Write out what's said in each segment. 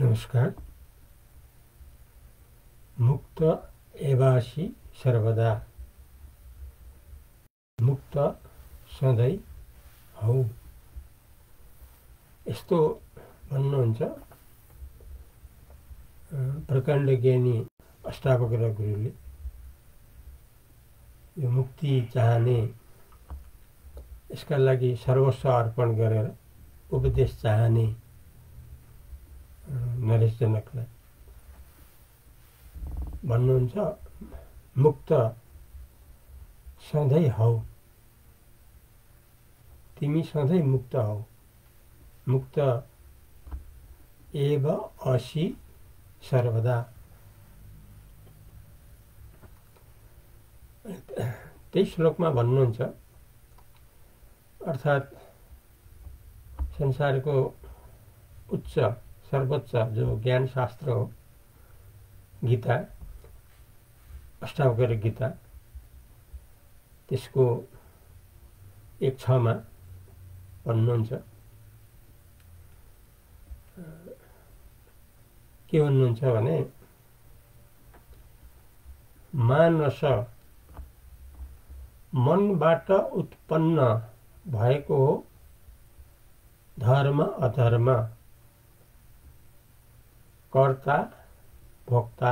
नमस्कार। मुक्त एवासी सर्वदा, मुक्त सधैँ हौ, यस्तो भन्नुहुन्छ प्रकाण्ड ज्ञानी अष्टावक्र गुरुले। यो मुक्ति चाहने, यसका लागि सर्वस्व अर्पण गरेर उपदेश चाहने नरेश जनकलाई भन्नुहुन्छ, मुक्त सधैँ हौ, तिमी सधैँ मुक्त हौ। मुक्त एव असि सर्वदा, त्यही श्लोकमा भन्नुहुन्छ। अर्थात् संसारको उच्च सर्वोच्च जो ज्ञान शास्त्र हो गीता, अष्टावक्र गीता, त्यसको 1:6 भन्नुहुन्छ। के भन्नुहुन्छ भने, मानस, मनबाट उत्पन्न भएको हो धर्म अधर्म, कर्ता भोक्ता,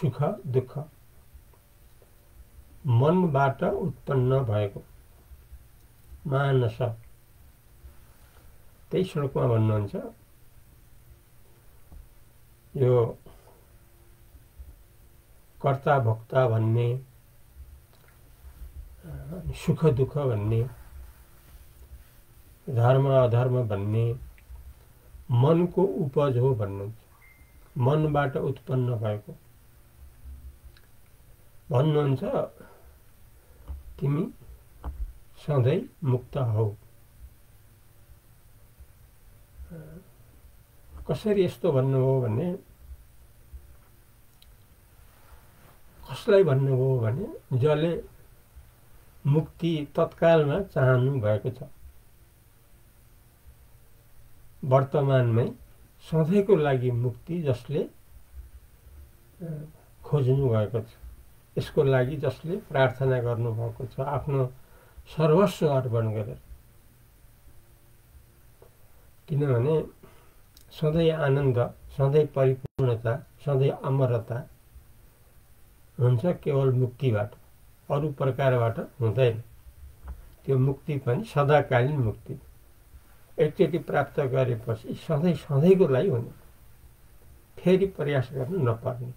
सुख दुःख। मनबाट उत्पन्न भएको मानस, त्यही श्लोकमा भन्नुहुन्छ। यो कर्ता भोक्ता भन्ने, सुख दुःख भन्ने, धर्म अधर्म भन्ने मन को उपज हो भन्नुहुन्छ, मनबाट उत्पन्न भएको। भन्नुहुन्छ तिमी सधैँ मुक्त हौ। कसरी यस्तो भन्नुभयो भने, कसलाई भन्नुभयो भने, जसले मुक्ति तत्कालमा चाहनु भएको छ, वर्तमानमै सधैँको लागि मुक्ति जसले खोज्नु भएको छ, यसको लागि जसले प्रार्थना गर्नुभएको छ, आफ्नो सर्वस्व अर्पण गरेर। किनभने सधैँ आनन्द, सधैँ परिपूर्णता, सधैँ अमरता हुन्छ केवल मुक्तिबाट, अरू प्रकारबाट हुँदैन। त्यो मुक्ति पनि सदाकालीन मुक्ति, एकचोटि प्राप्त गरेपछि सधैँ सधैँको लागि हुने, फेरि प्रयास गर्नु नपर्ने।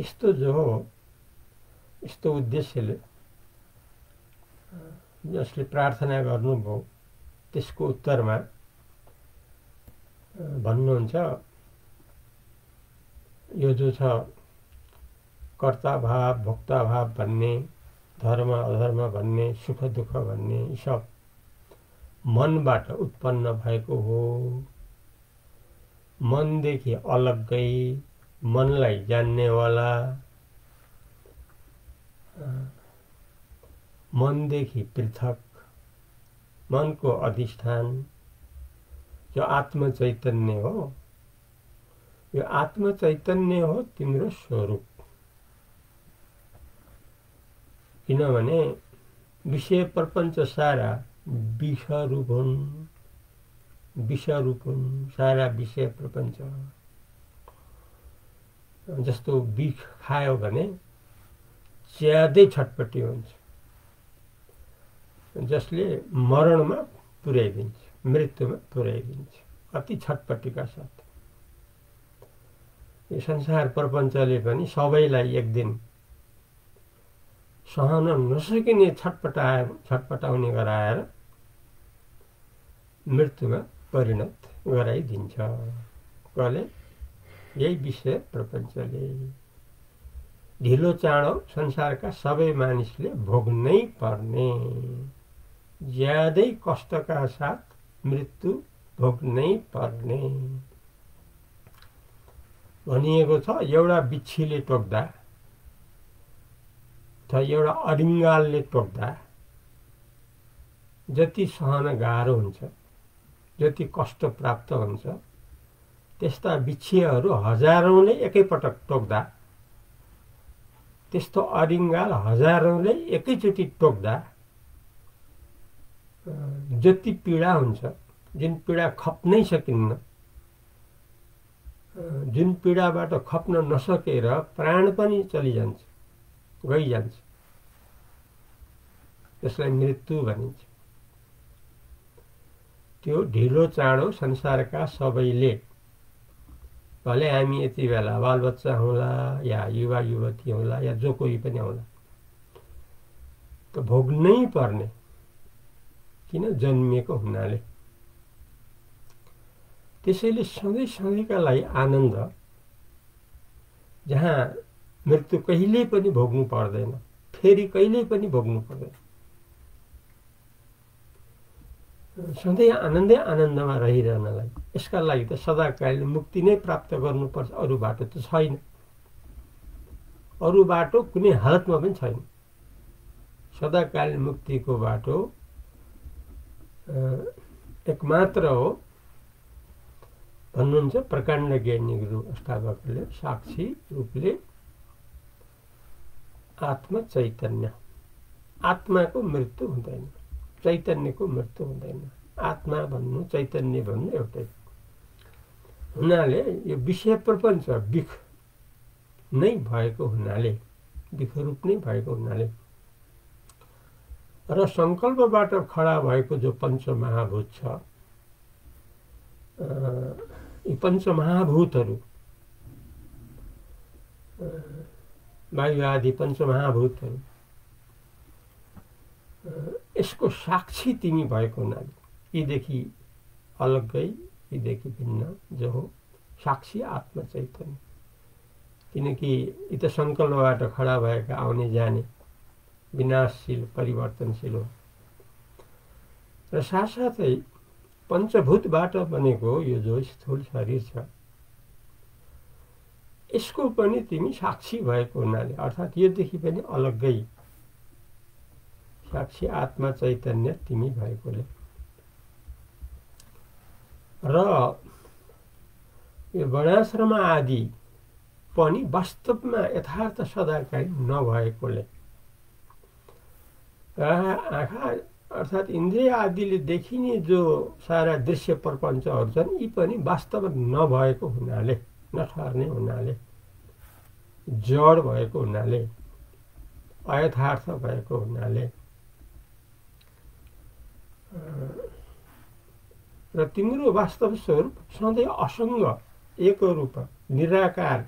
यस्तो जो हो, यस्तो उद्देश्यले जसले प्रार्थना गर्नुभयो, त्यसको उत्तरमा भन्नुहुन्छ, यो जो छ कर्ता भाव भोक्ता भाव भन्ने, धर्म अधर्म भन्ने, सुख दुःख भन्ने, सब मनबाट उत्पन्न भएको हो। मनदेखि अलग्गै मनलाई जान्नेवाला, मनदेखि पृथक, मनको अधिष्ठान जो आत्मचैतन्य हो, यो आत्मचैतन्य हो तिम्रो स्वरूप। किनभने विषय प्रपञ्च सारा विषरूप हुन्, सारा विषय प्रपञ्च। जस्तो बिख खायो भने ज्यादै छटपटी हुन्छ, जसले मरणमा पुर्याइदिन्छ, मृत्युमा पुर्याइदिन्छ, अति छटपटीका साथ। यो संसार प्रपञ्चले पनि सबैलाई एक दिन सहन नसकिने छटपटाउने गराएर मृत्युमा परिणत गराइदिन्छ। कले यही विषय प्रपञ्चले ढिलो चाँडो संसारका सबै मानिसले भोग्नै पर्ने, ज्यादै कष्टका साथ मृत्यु भोग्नै पर्ने भनिएको छ। एउटा बिच्छीले टोक्दा, एउटा अडिङ्गालले टोक्दा, जति सहन गाह्रो हुन्छ जति कष्ट प्राप्त हुन्छ त्यस्ता बिच्छेहरू हजारौंले एकैपटक टोक्दा त्यस्तो अरिङ्गाल हजारौंले एकैचोटी टोक्दा जति पीडा हुन्छ जुन पीडा खप्नै सकिन्न जुन पीडाबाट खप्न नसकेर प्राण पनि चलिजान्छ गइजान्छ त्यसलाई मृत्यु भनिन्छ। त्यो ढिलो चाँडो संसारका सबैले भले हामी यति बेला बालबच्चा होला या युवा युवती होला या जो कोही पनि होला त भोग्नै पर्ने किन जन्मिएको हुनाले त्यसैले सधैँ सधैँका लागि आनन्द जहाँ मृत्यु कहिल्यै पनि भोग्नु पर्दैन फेरि कहिल्यै पनि भोग्नु पर्दैन सधैँ आनन्दै आनन्दमा रहिरहनलाई यसका लागि त सदाकालीन मुक्ति नै प्राप्त गर्नुपर्छ। अरू बाटो त छैन अरू बाटो कुनै हालतमा पनि छैन। सदाकालीन मुक्तिको बाटो एकमात्र हो भन्नुहुन्छ प्रकाण्ड ज्ञानी गुरु अष्टावक्रले साक्षी रूपले आत्मचैतन्य। आत्माको मृत्यु हुँदैन चैतन्यको मृत्यु हुँदैन। आत्मा भन्नु चैतन्य भन्नु एउटै हुनाले यो विषय प्रपञ्च बिख नै भएको हुनाले बिखरूप नै भएको हुनाले र संकल्पबाट खडा भएको जो पंचमहाभूत छ यी पंचमहाभूतहरू वायु आदि पंचमहाभूतहरू यसको साक्षी तिमी भएको हुनाले यीदेखि अलग्गै यीदेखि भिन्न जो हो साक्षी आत्मचैतन्य। किनकि यी त संकल्पबाट खडा भएका आउने जाने विनाशशील परिवर्तनशील हो र साथसाथै पंचभूतबाट बनेको यो जो स्थूल शरीर छ यसको पनि तिमी साक्षी भएको हुनाले अर्थात् योदेखि पनि अलग्गै साक्षी आत्मा चैतन्य तिमी भएकोले र यो वर्णाश्रम आदि पनि वास्तवमा यथार्थ सदाकालीन नभएकोले आँखा अर्थात् इन्द्रिय आदिले देखिने जो सारा दृश्य प्रपञ्चहरू छन् यी पनि वास्तव नभएको हुनाले नठहर्ने हुनाले जड भएको हुनाले अयथार्थ भएको हुनाले र तिम्रो वास्तव स्वरूप सधैँ असङ्ग एकरूप निराकार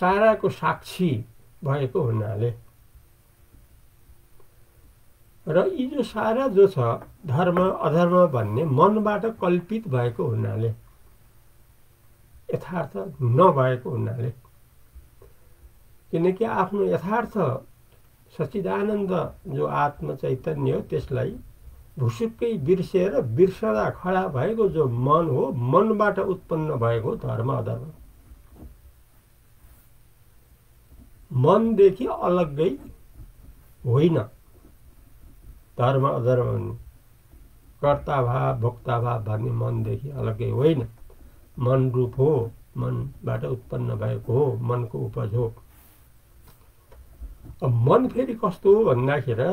साराको साक्षी भएको हुनाले र यी जो सारा जो छ धर्म अधर्म भन्ने मनबाट कल्पित भएको हुनाले यथार्थ नभएको हुनाले किनकि आफ्नो यथार्थ सचिदानन्द जो आत्मचैतन्य हो त्यसलाई भुसुक्कै बिर्सेर बिर्सदा खडा भएको जो मन हो मनबाट उत्पन्न भएको धर्म अधर्म मनदेखि अलग्गै होइन धर्म अधर्म भन्ने कर्ता भाव भोक्ता भाव भन्ने मनदेखि अलग्गै होइन मन रूप हो मनबाट उत्पन्न भएको हो मनको उपज हो। मन फेरि कस्तो हो भन्दाखेरि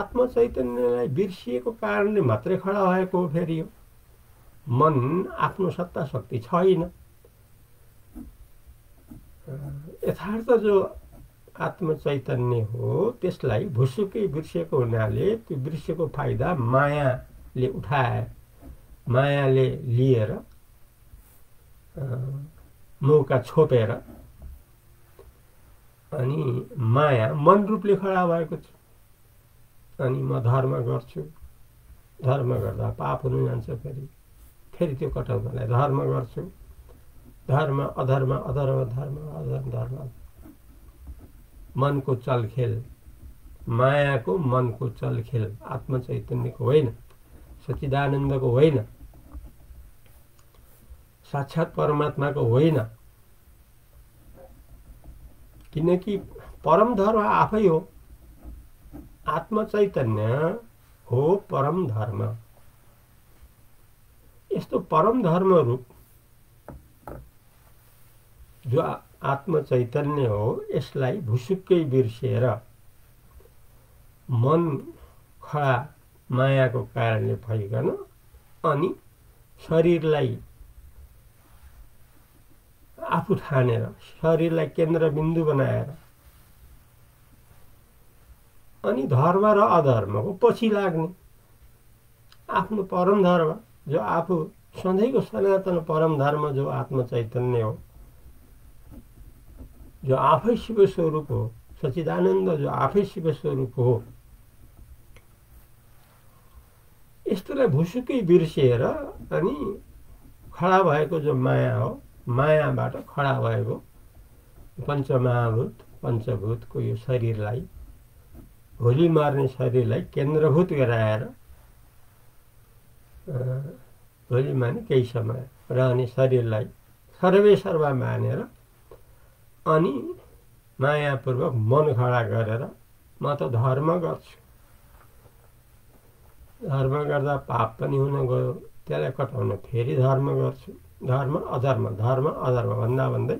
आत्मचैतन्यलाई बिर्सिएको कारणले मात्रै खडा भएको हो। फेरि यो मन आफ्नो सत्ता शक्ति छैन यथार्थ जो आत्मचैतन्य हो त्यसलाई भुसुकै बिर्सेको हुनाले त्यो बिर्सेको फाइदा मायाले उठाए मायाले लिएर मौका छोपेर अनि माया मन रूपले खडा भएको छ अनि म धर्म गर्छु धर्म गर्दा पाप हुन जान्छ फेरि फेरि त्यो कटाउनलाई धर्म गर्छु धर्म अधर्म अधर्म धर्म अधर्म धर्म मन को चलखेल माया को मन को चलखेल आत्मचैतन्य को होइन सच्चिदानन्द को होइन साक्षात परमात्मा को होइन किनकि परम धर्म आफै हो। आत्मचैतन्य हो परम धर्म। इस तो परम धर्म रूप जो आत्मचैतन्य हो यसलाई भुसुक्कै बिर्सेर मन खडा मायाको कारणले फैकन अनि शरीरलाई आफू ठानेर शरीरलाई केन्द्रबिन्दु बनाएर अनि धर्म र अधर्मको पछि लाग्ने आफ्नो परम धर्म जो आफू सधैँको सनातन परम धर्म जो आत्मचैतन्य हो जो आफै शिव स्वरूप हो सचिदानन्द जो आफै शिव स्वरूप हो यस्तोलाई भुसुकै बिर्सिएर अनि खडा भएको जो माया हो मायाबाट खडा भएको पंचमहाभूत पंचभूतको यो शरीरलाई भोलि मार्ने शरीरलाई केन्द्रभूत गराएर भोलि माने केही समय रहने शरीरलाई सर्वेसर्वा मानेर अनि मायापूर्वक मन खडा गरेर म त धर्म गर्छु, धर्म गर्दा पाप पनि हुन गयो, त्यसलाई कटाउन फेरि धर्म गर्छु, धर्म अधर्म भन्दा भन्दै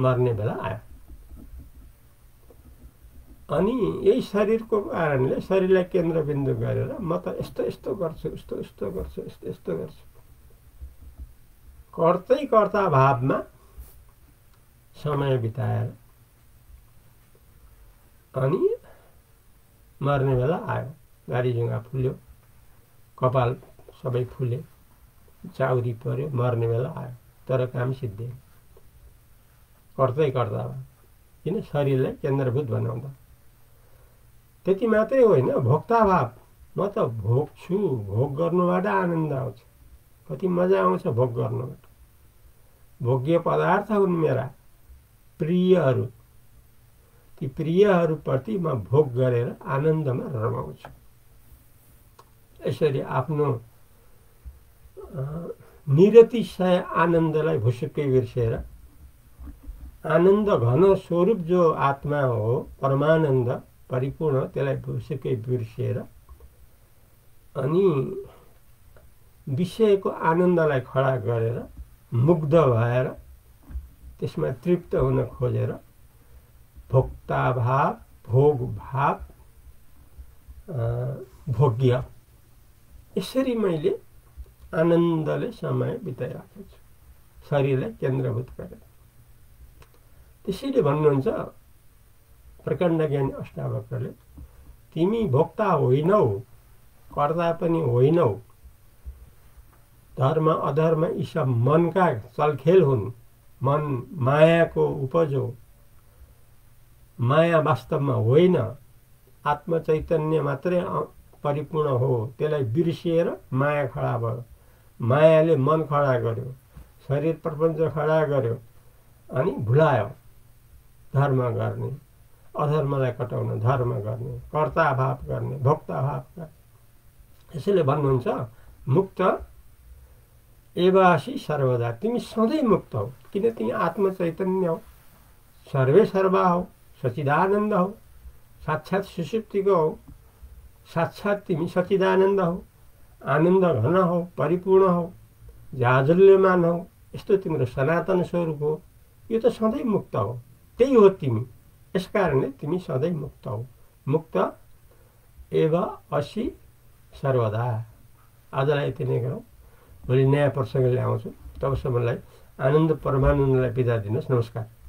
मर्ने बेला आयो। अनि यही शरीरको कारणले शरीरलाई केन्द्रबिन्दु गरेर म त यस्तो यस्तो गर्छु, यस्तो यस्तो गर्छु, यस्तो यस्तो गर्छु गर्दै गर्दा भावमा समय बिताएर अनि मर्ने बेला आयो। गाडीजुङ्गा फुल्यो, कपाल सबै फुले, चाउरी पर्यो, मर्ने बेला आयो, तर काम सिद्धिएन गर्दै गर्दा। किन? शरीरलाई केन्द्रभूत बनाउँदा। त्यति मात्रै होइन, भोक्ता भाव, म त भोग्छु, भोग गर्नुबाट आनन्द आउँछ, कति मजा आउँछ भोग गर्नुबाट, भोग्य पदार्थ हुन् मेरा प्रियहरू, ती प्रियहरूप्रति म भोग गरेर आनन्दमा रमाउँछु। यसरी आफ्नो निरतिशय आनन्दलाई भुसुक्कै बिर्सेर आनन्द घन स्वरूप जो आत्मा हो परमानन्द परिपूर्ण त्यसलाई भुसुक्कै बिर्सेर अनि विषयको आनन्दलाई खडा गरेर मुग्ध भएर त्यसमा तृप्त हुन खोजेर भोक्ता भाव, भोग भाव, भोग्य, यसरी मैले आनन्दले समय बिताइरहेको छु, शरीरलाई केन्द्रभूत गरेर। त्यसैले भन्नुहुन्छ प्रकाण्ड ज्ञानी अष्टावक्रले, तिमी भोक्ता होइनौ, कर्ता पनि होइनौ, धर्म अधर्म यी सब मनका चलखेल हुन्, मन मायाको उपज हो, माया वास्तवमा होइन, आत्मचैतन्य मात्रै परिपूर्ण हो, त्यसलाई बिर्सिएर माया खडा भयो, मायाले मन खडा गर्यो, शरीर प्रपञ्च खडा गर्यो अनि भुलायो धर्म गर्ने, अधर्मलाई कटाउन धर्म गर्ने, कर्ता भाव गर्ने, भोक्ता भाव गर्ने। यसैले भन्नुहुन्छ मुक्त एवासी सर्वदा, तिमी सधैँ मुक्त हो, किन? तिमी आत्मचैतन्य हो, सर्वेसर्वा हो, सचिदानन्द हो, साक्षात् सुषुप्तिको हो, साक्षात् तिमी सचिदानन्द हो, आनन्द घन हो, परिपूर्ण हो, जाजुल्यमान हो, यस्तो तिम्रो सनातन स्वरूप हो, यो त सधैँ मुक्त हो, त्यही हो तिमी, यस कारणले तिमी सधैँ मुक्त हो। मुक्त एव असि सर्वदा। आजलाई यति नै गरौँ, भोलि नयाँ प्रसङ्ग ल्याउँछु, तबसम्मलाई आनन्द परमानन्दलाई बिदा दिनुहोस्। नमस्कार।